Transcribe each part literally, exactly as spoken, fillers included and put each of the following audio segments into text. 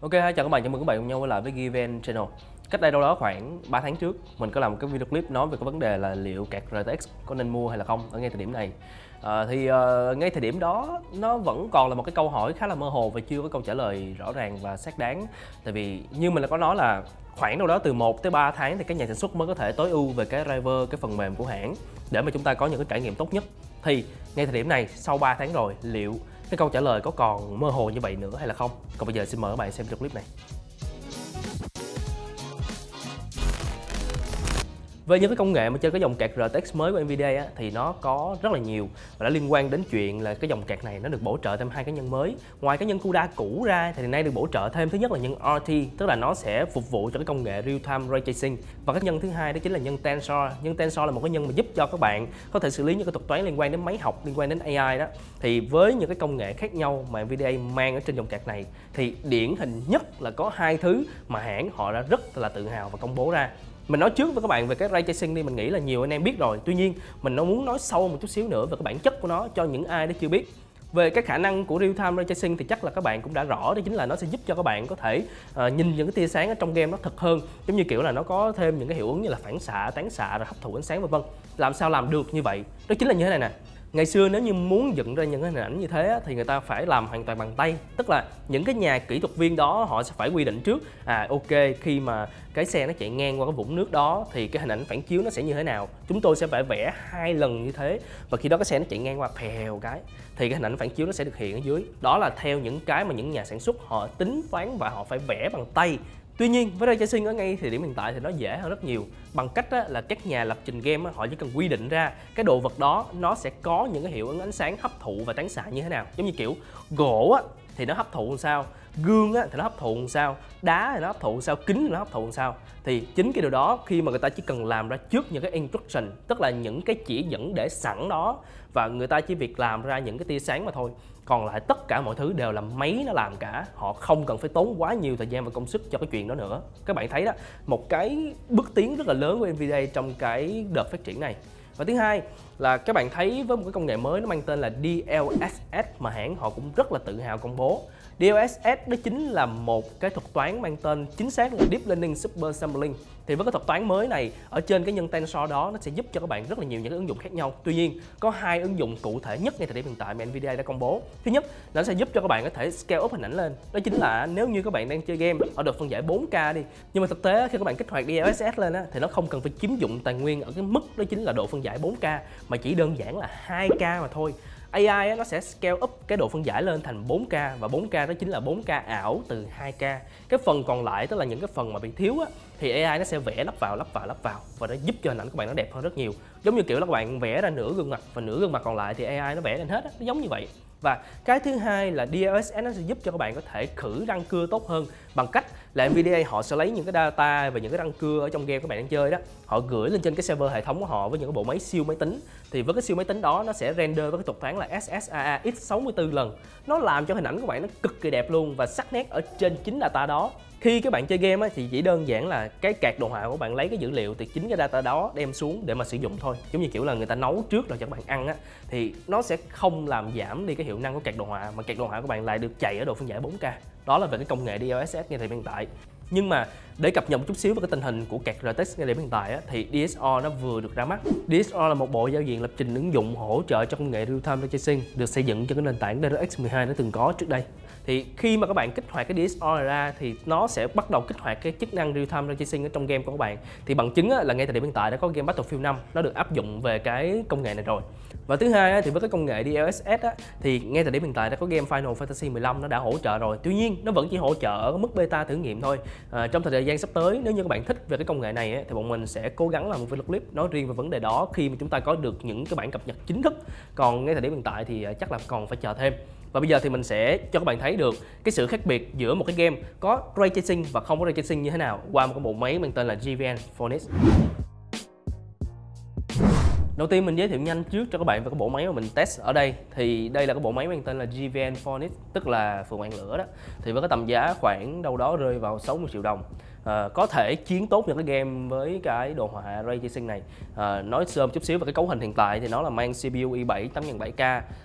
Ok, chào các bạn, chào mừng các bạn cùng nhau quay lại với giê vê en Channel. Cách đây đâu đó khoảng ba tháng trước, mình có làm một cái video clip nói về cái vấn đề là liệu card rờ tê ích có nên mua hay là không ở ngay thời điểm này. À, thì uh, ngay thời điểm đó nó vẫn còn là một cái câu hỏi khá là mơ hồ và chưa có câu trả lời rõ ràng và xác đáng. Tại vì như mình là có nói là khoảng đâu đó từ một tới ba tháng thì các nhà sản xuất mới có thể tối ưu về cái driver, cái phần mềm của hãng để mà chúng ta có những cái trải nghiệm tốt nhất. Thì ngay thời điểm này, sau ba tháng rồi, liệu cái câu trả lời có còn mơ hồ như vậy nữa hay là không? Còn bây giờ xin mời các bạn xem video clip này. Về những cái công nghệ mà chơi cái dòng card rờ tê ích mới của Nvidia á, thì nó có rất là nhiều và đã liên quan đến chuyện là cái dòng card này nó được bổ trợ thêm hai cái nhân mới. Ngoài cái nhân CUDA cũ ra thì hiện nay được bổ trợ thêm thứ nhất là nhân rờ tê, tức là nó sẽ phục vụ cho cái công nghệ real time ray tracing, và cái nhân thứ hai đó chính là nhân Tensor. Nhân Tensor là một cái nhân mà giúp cho các bạn có thể xử lý những cái thuật toán liên quan đến máy học, liên quan đến a i đó. Thì với những cái công nghệ khác nhau mà Nvidia mang ở trên dòng card này thì điển hình nhất là có hai thứ mà hãng họ đã rất là tự hào và công bố ra. Mình nói trước với các bạn về cái Ray Tracing đi, mình nghĩ là nhiều anh em biết rồi. Tuy nhiên, mình nó muốn nói sâu một chút xíu nữa về cái bản chất của nó cho những ai đã chưa biết. Về cái khả năng của Real Time Ray Tracing thì chắc là các bạn cũng đã rõ, đó chính là nó sẽ giúp cho các bạn có thể uh, nhìn những cái tia sáng ở trong game nó thật hơn. Giống như kiểu là nó có thêm những cái hiệu ứng như là phản xạ, tán xạ, rồi hấp thụ ánh sáng vân vân. Làm sao làm được như vậy? Đó chính là như thế này nè. Ngày xưa nếu như muốn dựng ra những cái hình ảnh như thế thì người ta phải làm hoàn toàn bằng tay. Tức là những cái nhà kỹ thuật viên đó họ sẽ phải quy định trước, à ok, khi mà cái xe nó chạy ngang qua cái vũng nước đó thì cái hình ảnh phản chiếu nó sẽ như thế nào. Chúng tôi sẽ phải vẽ hai lần như thế, và khi đó cái xe nó chạy ngang qua phèo cái thì cái hình ảnh phản chiếu nó sẽ được hiện ở dưới. Đó là theo những cái mà những nhà sản xuất họ tính toán và họ phải vẽ bằng tay. Tuy nhiên với Ray Tracing ở ngay thời điểm hiện tại thì nó dễ hơn rất nhiều, bằng cách á, là các nhà lập trình game á, họ chỉ cần quy định ra cái đồ vật đó nó sẽ có những cái hiệu ứng ánh sáng hấp thụ và tán xạ như thế nào. Giống như kiểu gỗ á, thì nó hấp thụ làm sao, gương á, thì nó hấp thụ làm sao, đá thì nó hấp thụ làm sao, kính thì nó hấp thụ làm sao. Thì chính cái điều đó khi mà người ta chỉ cần làm ra trước những cái instruction, tức là những cái chỉ dẫn để sẵn đó, và người ta chỉ việc làm ra những cái tia sáng mà thôi. Còn lại tất cả mọi thứ đều là máy nó làm cả, họ không cần phải tốn quá nhiều thời gian và công sức cho cái chuyện đó nữa. Các bạn thấy đó, một cái bước tiến rất là lớn của Nvidia trong cái đợt phát triển này. Và thứ hai là các bạn thấy với một cái công nghệ mới nó mang tên là đê lờ ét ét mà hãng họ cũng rất là tự hào công bố. đê lờ ét ét đó chính là một cái thuật toán mang tên chính xác là Deep Learning Supersampling. Thì với cái thuật toán mới này ở trên cái nhân tensor đó, nó sẽ giúp cho các bạn rất là nhiều những ứng dụng khác nhau. Tuy nhiên có hai ứng dụng cụ thể nhất ngay thời điểm hiện tại mà Nvidia đã công bố. Thứ nhất là nó sẽ giúp cho các bạn có thể scale up hình ảnh lên. Đó chính là nếu như các bạn đang chơi game ở được phân giải bốn K đi, nhưng mà thực tế khi các bạn kích hoạt đê lờ ét ét lên á, thì nó không cần phải chiếm dụng tài nguyên ở cái mức đó chính là độ phân giải bốn K, mà chỉ đơn giản là hai K mà thôi. a i nó sẽ scale up cái độ phân giải lên thành bốn K, và bốn K đó chính là bốn K ảo từ hai K. Cái phần còn lại, tức là những cái phần mà bị thiếu á, thì a i nó sẽ vẽ lắp vào, lắp vào, lắp vào, và nó giúp cho hình ảnh của bạn nó đẹp hơn rất nhiều. Giống như kiểu là các bạn vẽ ra nửa gương mặt, và nửa gương mặt còn lại thì a i nó vẽ lên hết á, nó giống như vậy. Và cái thứ hai là đê lờ ét ét nó sẽ giúp cho các bạn có thể khử răng cưa tốt hơn, bằng cách là Nvidia họ sẽ lấy những cái data và những cái răng cưa ở trong game các bạn đang chơi đó, họ gửi lên trên cái server hệ thống của họ với những cái bộ máy siêu máy tính. Thì với cái siêu máy tính đó nó sẽ render với cái thuật toán là ét ét a a x sáu mươi tư lần. Nó làm cho hình ảnh của bạn nó cực kỳ đẹp luôn và sắc nét ở trên chính data đó. Khi các bạn chơi game ấy, thì chỉ đơn giản là cái card đồ họa của bạn lấy cái dữ liệu từ chính cái data đó đem xuống để mà sử dụng thôi. Giống như kiểu là người ta nấu trước rồi cho các bạn ăn á, thì nó sẽ không làm giảm đi cái hiệu năng của card đồ họa, mà card đồ họa của bạn lại được chạy ở độ phân giải bốn K. Đó là về cái công nghệ đê lờ ét ét ngay thời hiện tại. Nhưng mà để cập nhật một chút xíu về cái tình hình của card rờ tê ích ngay điểm hiện tại á, thì đê ét rờ nó vừa được ra mắt. đê ét rờ là một bộ giao diện lập trình ứng dụng hỗ trợ cho công nghệ real time ray tracing, được xây dựng trên cái nền tảng DirectX mười hai đã từng có trước đây. Thì khi mà các bạn kích hoạt cái đê ét rờ ra thì nó sẽ bắt đầu kích hoạt cái chức năng real time ray tracing ở trong game của các bạn. Thì bằng chứng á, là ngay thời điểm hiện tại đã có game Battlefield năm nó được áp dụng về cái công nghệ này rồi. Và thứ hai á, thì với cái công nghệ đê lờ ét ét á, thì ngay thời điểm hiện tại đã có game Final Fantasy mười lăm nó đã hỗ trợ rồi. Tuy nhiên nó vẫn chỉ hỗ trợ ở mức beta thử nghiệm thôi. À, trong thời gian sắp tới, nếu như các bạn thích về cái công nghệ này ấy, thì bọn mình sẽ cố gắng làm một video clip nói riêng về vấn đề đó khi mà chúng ta có được những cái bản cập nhật chính thức. Còn ngay thời điểm hiện tại thì chắc là còn phải chờ thêm. Và bây giờ thì mình sẽ cho các bạn thấy được cái sự khác biệt giữa một cái game có ray tracing và không có ray tracing như thế nào qua một cái bộ máy mang tên là giê vê en Phoenix. Đầu tiên mình giới thiệu nhanh trước cho các bạn về cái bộ máy mà mình test ở đây. Thì đây là cái bộ máy mang tên là giê vê en Phoenix, tức là Phượng Hoàng Lửa đó. Thì với cái tầm giá khoảng đâu đó rơi vào sáu mươi triệu đồng. uh, có thể chiến tốt những cái game với cái đồ họa Ray Tracing này. Uh, nói sơ chút xíu về cái cấu hình hiện tại thì nó là mang xê pê u i bảy tám nghìn bảy K,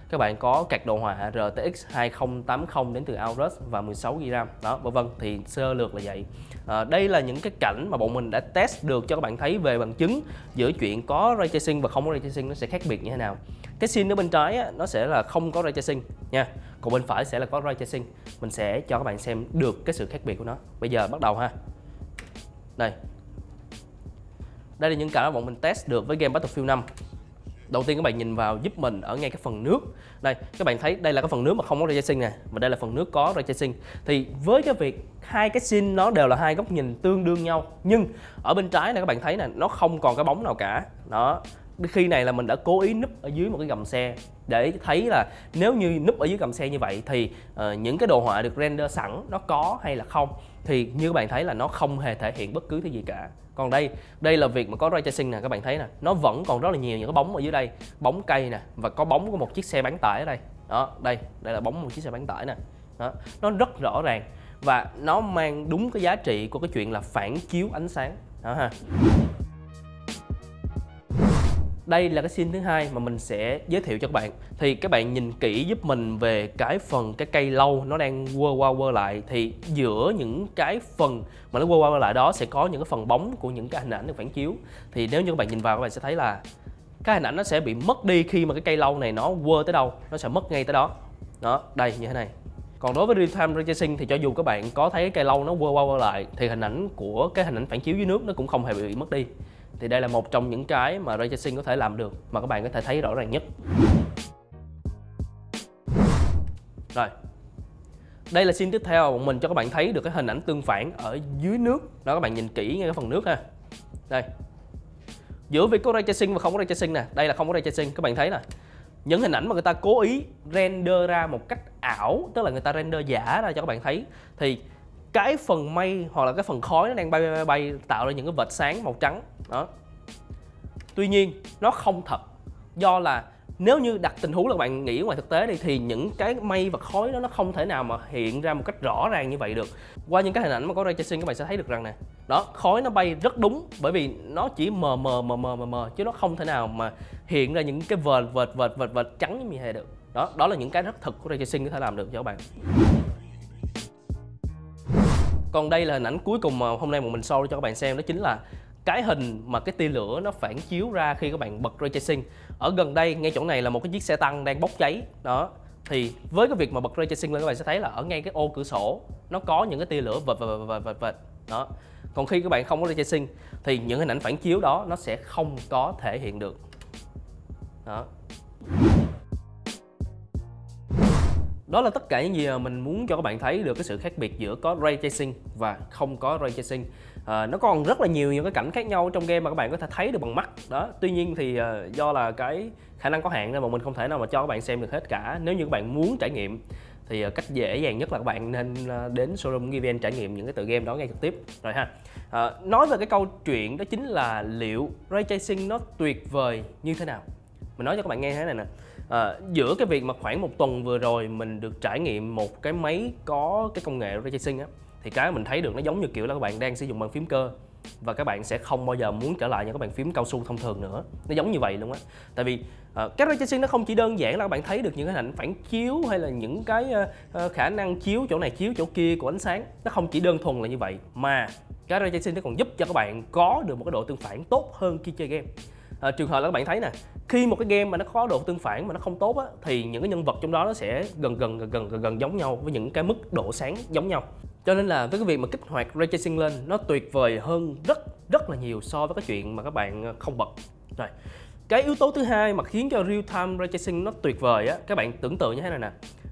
các bạn có card đồ họa R T X hai không tám không đến từ Aorus và mười sáu gi-ga-bai RAM đó, vân vân. Thì sơ lược là vậy. Uh, đây là những cái cảnh mà bọn mình đã test được cho các bạn thấy về bằng chứng giữa chuyện có Ray Tracing và không có Ray Tracing nó sẽ khác biệt như thế nào. Cái scene ở bên trái á, nó sẽ là không có Ray Tracing nha, còn bên phải sẽ là có Ray Tracing. Mình sẽ cho các bạn xem được cái sự khác biệt của nó. Bây giờ bắt đầu ha. Đây, đây là những cảnh mà bọn mình test được với game Battlefield năm. Đầu tiên các bạn nhìn vào giúp mình ở ngay cái phần nước. Đây, các bạn thấy đây là cái phần nước mà không có Ray Tracing nè, và đây là phần nước có Ray Tracing. Thì với cái việc hai cái scene nó đều là hai góc nhìn tương đương nhau, nhưng ở bên trái này các bạn thấy nè, nó không còn cái bóng nào cả. Đó, khi này là mình đã cố ý núp ở dưới một cái gầm xe để thấy là nếu như núp ở dưới gầm xe như vậy thì uh, những cái đồ họa được render sẵn nó có hay là không. Thì như các bạn thấy là nó không hề thể hiện bất cứ thứ gì cả. Còn đây, đây là việc mà có Ray Tracing nè, các bạn thấy nè, nó vẫn còn rất là nhiều những cái bóng ở dưới đây, bóng cây nè, và có bóng của một chiếc xe bán tải ở đây. Đó, đây, đây là bóng một chiếc xe bán tải nè. Đó, nó rất rõ ràng và nó mang đúng cái giá trị của cái chuyện là phản chiếu ánh sáng. Đó ha. Đây là cái scene thứ hai mà mình sẽ giới thiệu cho các bạn. Thì các bạn nhìn kỹ giúp mình về cái phần cái cây lâu nó đang quơ qua quơ lại. Thì giữa những cái phần mà nó quơ qua quơ lại đó sẽ có những cái phần bóng của những cái hình ảnh được phản chiếu. Thì nếu như các bạn nhìn vào các bạn sẽ thấy là cái hình ảnh nó sẽ bị mất đi khi mà cái cây lâu này nó quơ tới đâu, nó sẽ mất ngay tới đó. Đó, đây như thế này. Còn đối với real-time ray tracing thì cho dù các bạn có thấy cái cây lâu nó quơ qua quơ lại thì hình ảnh của cái hình ảnh phản chiếu dưới nước nó cũng không hề bị mất đi. Thì đây là một trong những cái mà Ray Tracing có thể làm được mà các bạn có thể thấy rõ ràng nhất. Rồi, đây là scene tiếp theo mình cho các bạn thấy được cái hình ảnh tương phản ở dưới nước. Đó, các bạn nhìn kỹ ngay cái phần nước ha. Đây, giữa việc có Ray Tracing và không có Ray Tracing nè, đây là không có Ray Tracing. Các bạn thấy nè, những hình ảnh mà người ta cố ý render ra một cách ảo, tức là người ta render giả ra cho các bạn thấy, thì cái phần mây hoặc là cái phần khói nó đang bay bay bay, bay tạo ra những cái vệt sáng màu trắng đó. Tuy nhiên nó không thật, do là nếu như đặt tình huống là bạn nghĩ ngoài thực tế đi thì những cái mây và khói đó nó không thể nào mà hiện ra một cách rõ ràng như vậy được. Qua những cái hình ảnh mà có Ray Tracing các bạn sẽ thấy được rằng nè, đó, khói nó bay rất đúng bởi vì nó chỉ mờ mờ mờ mờ mờ mờ chứ nó không thể nào mà hiện ra những cái vệt vệt vệt vệt vệt trắng như vậy được. Đó, đó là những cái rất thực của Ray Tracing có thể làm được cho các bạn. Còn đây là hình ảnh cuối cùng mà hôm nay mình show cho các bạn xem, đó chính là cái hình mà cái tia lửa nó phản chiếu ra khi các bạn bật Ray Tracing. Ở gần đây, ngay chỗ này là một cái chiếc xe tăng đang bốc cháy. Đó, thì với cái việc mà bật Ray Tracing lên các bạn sẽ thấy là ở ngay cái ô cửa sổ nó có những cái tia lửa vệt vệt vệt vệt vệt. Đó. Còn khi các bạn không có Ray Tracing thì những hình ảnh phản chiếu đó nó sẽ không có thể hiện được. Đó. Đó là tất cả những gì mà mình muốn cho các bạn thấy được cái sự khác biệt giữa có Ray Tracing và không có Ray Tracing. À, nó còn rất là nhiều những cái cảnh khác nhau trong game mà các bạn có thể thấy được bằng mắt. Đó, tuy nhiên thì uh, do là cái khả năng có hạn nên mà mình không thể nào mà cho các bạn xem được hết cả. Nếu như các bạn muốn trải nghiệm thì uh, cách dễ dàng nhất là các bạn nên uh, đến showroom giê vê en trải nghiệm những cái tựa game đó ngay trực tiếp. Rồi ha. À, nói về cái câu chuyện đó chính là liệu Ray Tracing nó tuyệt vời như thế nào. Mình nói cho các bạn nghe thế này nè. À, giữa cái việc mà khoảng một tuần vừa rồi mình được trải nghiệm một cái máy có cái công nghệ Ray Tracing á, thì cái mình thấy được nó giống như kiểu là các bạn đang sử dụng bàn phím cơ và các bạn sẽ không bao giờ muốn trở lại những cái bàn phím cao su thông thường nữa. Nó giống như vậy luôn á. Tại vì à, cái Ray Tracing nó không chỉ đơn giản là các bạn thấy được những cái hình phản chiếu hay là những cái uh, khả năng chiếu chỗ này chiếu chỗ kia của ánh sáng. Nó không chỉ đơn thuần là như vậy mà cái Ray Tracing nó còn giúp cho các bạn có được một cái độ tương phản tốt hơn khi chơi game. À, trường hợp là các bạn thấy nè, khi một cái game mà nó có độ tương phản mà nó không tốt á, thì những cái nhân vật trong đó nó sẽ gần gần gần gần gần, gần giống nhau với những cái mức độ sáng giống nhau. Cho nên là với cái việc mà kích hoạt Ray Tracing lên nó tuyệt vời hơn rất rất là nhiều so với cái chuyện mà các bạn không bật. Rồi, cái yếu tố thứ hai mà khiến cho real time Ray Tracing nó tuyệt vời á, các bạn tưởng tượng như thế này nè.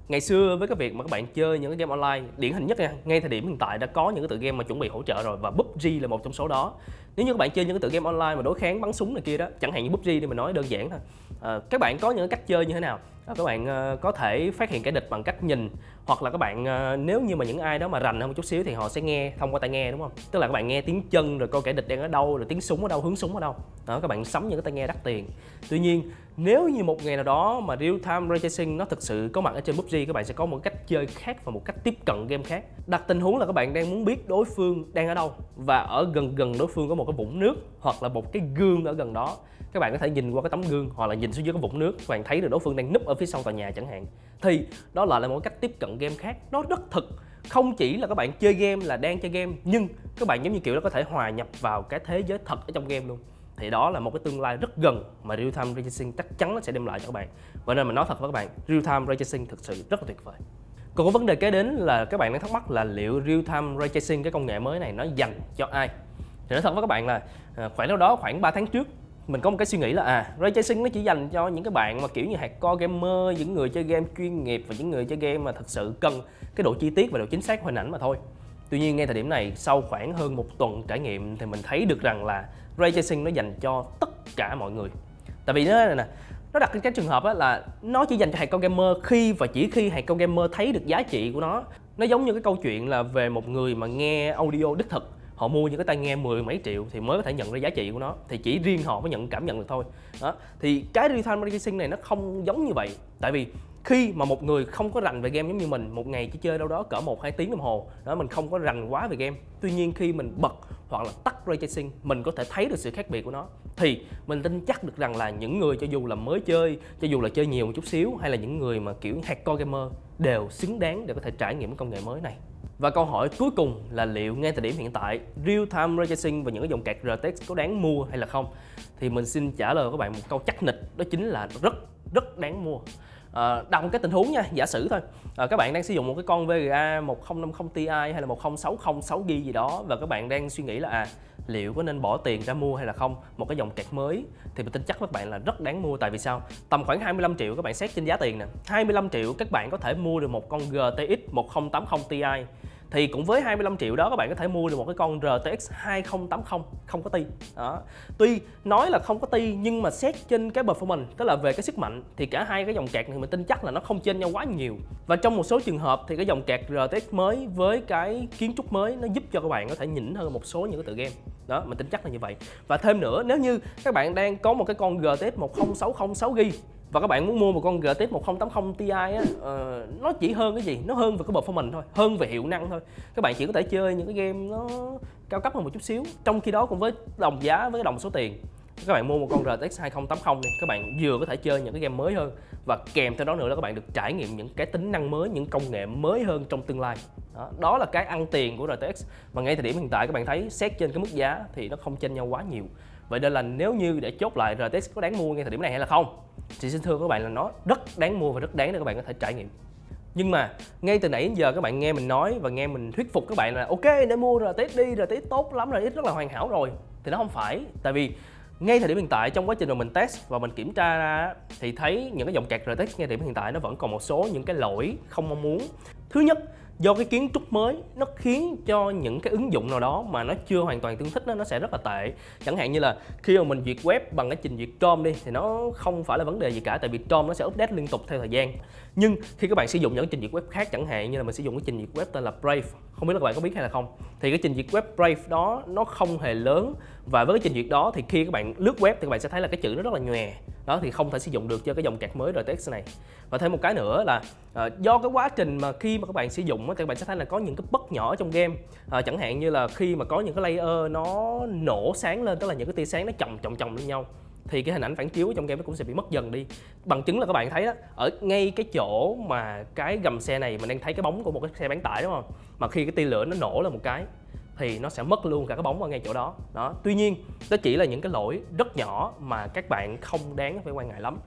Ngày xưa với cái việc mà các bạn chơi những cái game online, điển hình nhất nha, ngay thời điểm hiện tại đã có những cái tựa game mà chuẩn bị hỗ trợ rồi và pê u bê giê là một trong số đó. Nếu như các bạn chơi những cái tựa game online mà đối kháng bắn súng này kia đó, chẳng hạn như pê u bê giê đi, mình nói đơn giản thôi. À, các bạn có những cách chơi như thế nào? À, các bạn à, có thể phát hiện kẻ địch bằng cách nhìn, hoặc là các bạn à, nếu như mà những ai đó mà rành hơn một chút xíu thì họ sẽ nghe thông qua tai nghe, đúng không? Tức là các bạn nghe tiếng chân rồi coi kẻ địch đang ở đâu, rồi tiếng súng ở đâu, hướng súng ở đâu. Đó, các bạn sắm những cái tai nghe đắt tiền. Tuy nhiên Nếu như một ngày nào đó mà real time ray tracing nó thực sự có mặt ở trên pê u bê giê, các bạn sẽ có một cách chơi khác và một cách tiếp cận game khác. Đặt tình huống là các bạn đang muốn biết đối phương đang ở đâu, và ở gần gần đối phương có một cái vũng nước hoặc là một cái gương ở gần đó. Các bạn có thể nhìn qua cái tấm gương hoặc là nhìn xuống dưới cái vũng nước, các bạn thấy được đối phương đang núp ở phía sau tòa nhà chẳng hạn. Thì đó lại là một cách tiếp cận game khác, nó rất thực. Không chỉ là các bạn chơi game là đang chơi game, nhưng các bạn giống như kiểu nó có thể hòa nhập vào cái thế giới thật ở trong game luôn. Thì đó là một cái tương lai rất gần mà real time ray tracing chắc chắn nó sẽ đem lại cho các bạn. Vậy nên mình nói thật với các bạn, real time ray tracing thực sự rất là tuyệt vời. Còn có vấn đề kế đến là các bạn đang thắc mắc là liệu real time ray tracing, cái công nghệ mới này, nó dành cho ai? Thì nói thật với các bạn là khoảng đâu đó khoảng ba tháng trước, mình có một cái suy nghĩ là à, ray tracing nó chỉ dành cho những cái bạn mà kiểu như hardcore gamer, những người chơi game chuyên nghiệp và những người chơi game mà thật sự cần cái độ chi tiết và độ chính xác hình ảnh mà thôi. Tuy nhiên ngay thời điểm này, sau khoảng hơn một tuần trải nghiệm thì mình thấy được rằng là ray tracing nó dành cho tất cả mọi người. Tại vì nó nè, nó đặt cái trường hợp là nó chỉ dành cho hardcore gamer khi và chỉ khi hardcore gamer thấy được giá trị của nó. Nó giống như cái câu chuyện là về một người mà nghe audio đích thực, họ mua những cái tai nghe mười mấy triệu thì mới có thể nhận ra giá trị của nó, thì chỉ riêng họ mới nhận cảm nhận được thôi. Đó. Thì cái real time ray tracing này nó không giống như vậy. Tại vì khi mà một người không có rành về game giống như mình, một ngày chỉ chơi đâu đó cỡ một hai tiếng đồng hồ đó, mình không có rành quá về game. Tuy nhiên khi mình bật hoặc là tắt ray tracing, mình có thể thấy được sự khác biệt của nó. Thì mình tin chắc được rằng là những người cho dù là mới chơi, cho dù là chơi nhiều một chút xíu, hay là những người mà kiểu hardcore gamer đều xứng đáng để có thể trải nghiệm công nghệ mới này. Và câu hỏi cuối cùng là liệu ngay thời điểm hiện tại, real time ray tracing và những cái dòng card rờ tê ích có đáng mua hay là không? Thì mình xin trả lời các bạn một câu chắc nịch, đó chính là rất rất đáng mua. À, đặt một cái tình huống nha, giả sử thôi, à, các bạn đang sử dụng một cái con vê giê a một không năm không Ti hay là một không sáu không sáu gi-ga-bai gì đó, và các bạn đang suy nghĩ là à, liệu có nên bỏ tiền ra mua hay là không một cái dòng card mới, thì mình tin chắc các bạn là rất đáng mua. Tại vì sao? Tầm khoảng hai mươi lăm triệu, các bạn xét trên giá tiền nè, hai mươi lăm triệu các bạn có thể mua được một con rờ tê ích một không tám không Ti. Thì cũng với hai mươi lăm triệu đó, các bạn có thể mua được một cái con rờ tê ích hai không tám không không có ti. Đó. Tuy nói là không có ti, nhưng mà xét trên cái performance, tức là về cái sức mạnh, thì cả hai cái dòng card này mình tin chắc là nó không chênh nhau quá nhiều. Và trong một số trường hợp thì cái dòng card rờ tê ích mới với cái kiến trúc mới nó giúp cho các bạn có thể nhỉnh hơn một số những cái tựa game. Đó, mình tin chắc là như vậy. Và thêm nữa, nếu như các bạn đang có một cái con rờ tê ích một không sáu không sáu gi-ga-bai và các bạn muốn mua một con rờ tê ix một không tám không Ti á, uh, nó chỉ hơn cái gì? Nó hơn về cái performance thôi, hơn về hiệu năng thôi. Các bạn chỉ có thể chơi những cái game nó cao cấp hơn một chút xíu. Trong khi đó cũng với đồng giá, với đồng số tiền, các bạn mua một con rờ tê ix hai không tám không này, các bạn vừa có thể chơi những cái game mới hơn, và kèm theo đó nữa là các bạn được trải nghiệm những cái tính năng mới, những công nghệ mới hơn trong tương lai. Đó, đó là cái ăn tiền của rờ tê ix. Và ngay thời điểm hiện tại các bạn thấy, xét trên cái mức giá thì nó không chênh nhau quá nhiều. Vậy nên là nếu như để chốt lại rờ tê ix có đáng mua ngay thời điểm này hay là không, thì xin thưa các bạn là nó rất đáng mua và rất đáng để các bạn có thể trải nghiệm. Nhưng mà ngay từ nãy đến giờ các bạn nghe mình nói và nghe mình thuyết phục các bạn là ok nên mua rờ tê ix đi, rờ tê ix tốt lắm, rờ tê ix rất là hoàn hảo rồi, thì nó không phải. Tại vì ngay thời điểm hiện tại, trong quá trình mà mình test và mình kiểm tra ra thì thấy những cái dòng card rờ tê ix ngay thời điểm hiện tại nó vẫn còn một số những cái lỗi không mong muốn. Thứ nhất, do cái kiến trúc mới nó khiến cho những cái ứng dụng nào đó mà nó chưa hoàn toàn tương thích đó, nó sẽ rất là tệ. Chẳng hạn như là khi mà mình duyệt web bằng cái trình duyệt Chrome đi thì nó không phải là vấn đề gì cả, tại vì Chrome nó sẽ update liên tục theo thời gian. Nhưng khi các bạn sử dụng những trình duyệt web khác, chẳng hạn như là mình sử dụng cái trình duyệt web tên là Brave, không biết là các bạn có biết hay là không, thì cái trình duyệt web Brave đó nó không hề lớn, và với cái trình duyệt đó thì khi các bạn lướt web thì các bạn sẽ thấy là cái chữ nó rất là nhòe. Đó, thì không thể sử dụng được cho cái dòng card mới rờ tê ix này. Và thêm một cái nữa là à, do cái quá trình mà khi mà các bạn sử dụng thì các bạn sẽ thấy là có những cái bug nhỏ trong game, à, chẳng hạn như là khi mà có những cái layer nó nổ sáng lên, tức là những cái tia sáng nó chồng chồng chồng lên nhau, thì cái hình ảnh phản chiếu trong game nó cũng sẽ bị mất dần đi. Bằng chứng là các bạn thấy đó, ở ngay cái chỗ mà cái gầm xe này mình đang thấy cái bóng của một cái xe bán tải đúng không, mà khi cái tia lửa nó nổ lên một cái thì nó sẽ mất luôn cả cái bóng ở ngay chỗ đó. Đó, tuy nhiên đó chỉ là những cái lỗi rất nhỏ mà các bạn không đáng phải quan ngại lắm.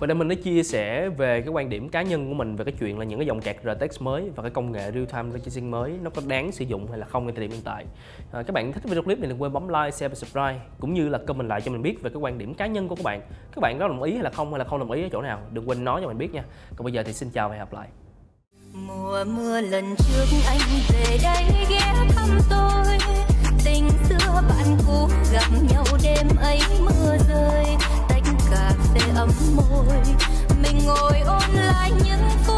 Và để mình đã chia sẻ về cái quan điểm cá nhân của mình về cái chuyện là những cái dòng card rờ tê ix mới và cái công nghệ real time ray tracing mới nó có đáng sử dụng hay là không ngay thời điểm hiện tại. À, các bạn thích video clip này đừng quên bấm like, share và subscribe, cũng như là comment lại cho mình biết về cái quan điểm cá nhân của các bạn. Các bạn có đồng ý hay là không, hay là không đồng ý ở chỗ nào, đừng quên nói cho mình biết nha. Còn bây giờ thì xin chào và hẹn gặp lại. Mùa mưa lần trước anh về đây ghé thăm tôi, tình xưa bạn cũ gặp nhau đêm ấy mưa rơi, tách cà phê ấm môi, mình ngồi ôn lại những